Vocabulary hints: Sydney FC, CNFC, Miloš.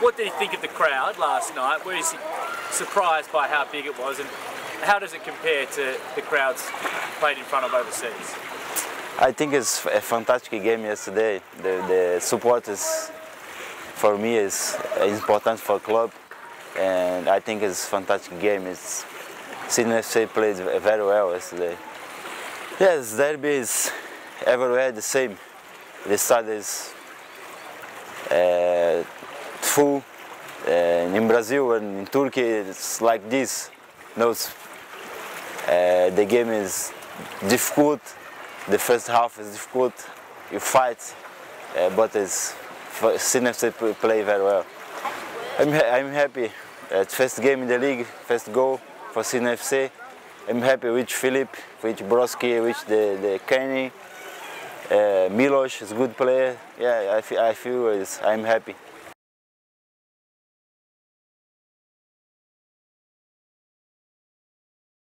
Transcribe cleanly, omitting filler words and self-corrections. what did he think of the crowd last night? Were you surprised by how big it was, and how does it compare to the crowds played in front of overseas? I think it's a fantastic game yesterday. The support is, for me, is important for club, and I think it's a fantastic game. It's Sydney FC played very well yesterday. Yes, derby is everywhere the same. The stadium is full. In Brazil and in Turkey, it's like this. No, the game is difficult. The first half is difficult. You fight, but it's CNFC play very well. I'm happy. First game in the league, first goal for CNFC. I'm happy with Philip, with Broski, with the Kenny. Miloš is a good player. Yeah, I feel I'm happy.